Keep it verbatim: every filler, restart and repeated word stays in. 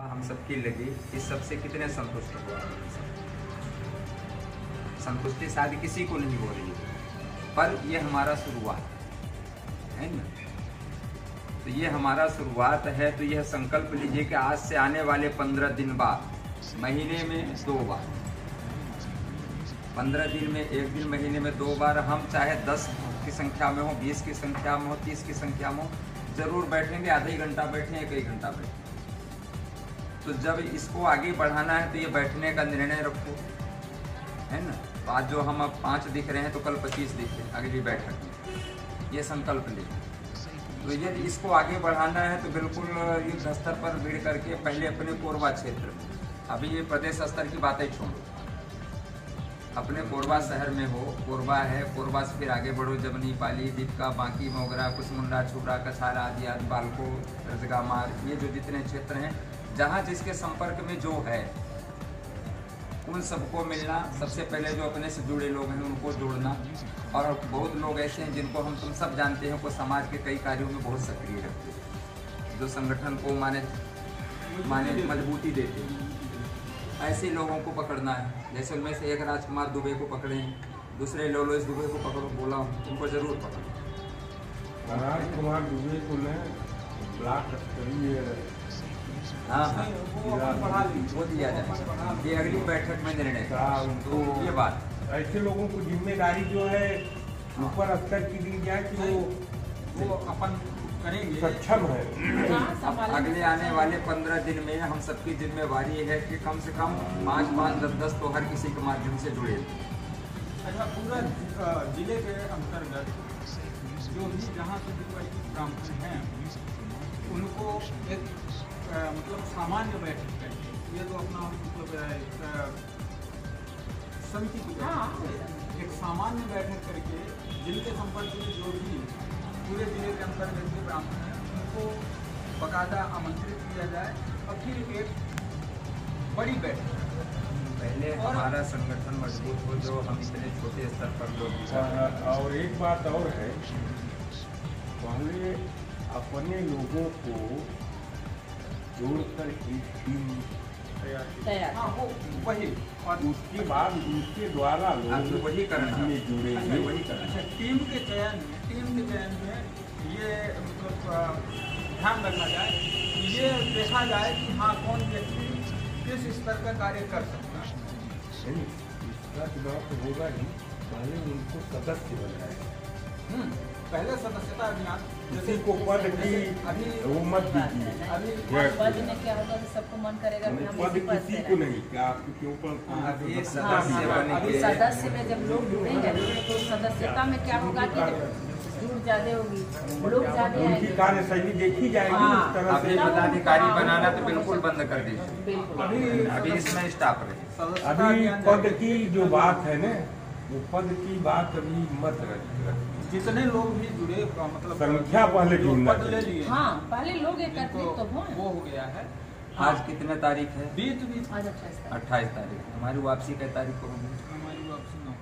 हम सबकी लगी, इस सबसे कितने संतुष्ट हुआ। संतुष्टि शायद किसी को नहीं हो रही है, पर यह हमारा शुरुआत है ना। तो ये हमारा शुरुआत है। तो यह संकल्प लीजिए कि आज से आने वाले पंद्रह दिन बाद, महीने में दो बार, पंद्रह दिन में एक दिन, महीने में दो बार, हम चाहे दस की संख्या में हो, बीस की संख्या में हो, तीस की संख्या में हो, जरूर बैठेंगे। आधा ही घंटा बैठें, एक ही घंटा बैठें। तो जब इसको आगे बढ़ाना है तो ये बैठने का निर्णय रखो, है ना। तो आज जो हम अब पाँच दिख रहे हैं तो कल पच्चीस दिखें अगली बैठक में, ये संकल्प लें। तो यदि इसको आगे बढ़ाना है तो बिल्कुल युद्ध स्तर पर भीड़ करके पहले अपने कोरबा क्षेत्र में, अभी ये प्रदेश स्तर की बातें छोड़ो, अपने कोरबा शहर में हो, कोरबा है, कोरबा से फिर आगे बढ़ो, जबनी, पाली, दीपका, बांकी, मोगरा, कुसमुंडा, छुरा, कछारा, आदि, बालको, रजगामार, ये जो जितने क्षेत्र हैं, जहाँ जिसके संपर्क में जो है उन सबको मिलना। सबसे पहले जो अपने से जुड़े लोग हैं उनको जोड़ना। और बहुत लोग ऐसे हैं जिनको हम तुम सब जानते हैं, को समाज के कई कार्यों में बहुत सक्रिय रखते हैं, जो संगठन को माने माने मजबूती देते हैं। ऐसे लोगों को पकड़ना है। जैसे उनमें से एक राजकुमार दुबे को पकड़े, दूसरे लोलोइस दुबे को पकड़ो, बोला हूँ उनको जरूर पकड़ो। राजकुमार दुबे को मैं ब्लॉक हाँ हाँ वो दिया जाए, ये अगली बैठक में निर्णय। तो ये बात, ऐसे लोगों को जिम्मेदारी जो है ऊपर स्तर की दी जाए कि वो वो अपन करेंगे, सक्षम है। अगले आने वाले पंद्रह दिन में हम सबकी जिम्मेवारी है कि कम से कम पाँच पाँच दस दस तो हर किसी के माध्यम से जुड़े। अच्छा, पूरा जिले के अंतर्गत जो जहाँ से ग्रामीण हैं उनको एक आ, मतलब सामान्य बैठक करके ये तो अपना मतलब हाँ एक सामान्य बैठक करके जिले के संपर्क में जो भी पूरे जिले के अंतर्गत जो ब्राह्मण हैं उनको बाकायदा आमंत्रित किया जाए और फिर एक बड़ी बैठक। पहले हमारा संगठन मजबूत हो जो हम इतने छोटे स्तर पर लोग। और एक बात और है, पहले अपने लोगों को जोड़कर ही टीम तैयार, वो वही, और उसके बाद उसके द्वारा लोग वही करना जुड़े वही करना। अच्छा, टीम के चयन में टीम के चयन में ये मतलब ध्यान रखा जाए, ये देखा जाए कि हाँ कौन व्यक्ति किस स्तर का कार्य कर सकता है। इसका चुनाव तो होगा ही, पहले उनको सदस्य बनाएगा, पहले सदस्यता अभियान किसी को पद की अभी वो मत दीजिए। अभी पद में क्या होगा कि सबको मन करेगा कि हम पद किसी को नहीं, क्या आपके क्यों पर ये सदस्य बने के सदस्य में जब लोग जुड़ेंगे तो सदस्यता में क्या होगा कि दूर ज्यादा होगी, लोग ज्यादा आएंगे, उनकी कार्यशैली देखी जाएगी। उस तरह से पदाधिकारी बनाना तो बिल्कुल बंद कर दीजिए, अभी अभी इसमें स्टाफ रहे। अभी पद की जो बात है ना, वो पद की बात अभी मत रखिएगा। जितने लोग भी जुड़े मतलब संख्या पहले जुड़ना चाहिए। हाँ, पहले लोग एकत्रित तो हो, वो हो गया है। आज कितने तारीख है? बीस बीस अट्ठाईस तारीख। हमारी वापसी का तारीख को होगी, हमारी वापसी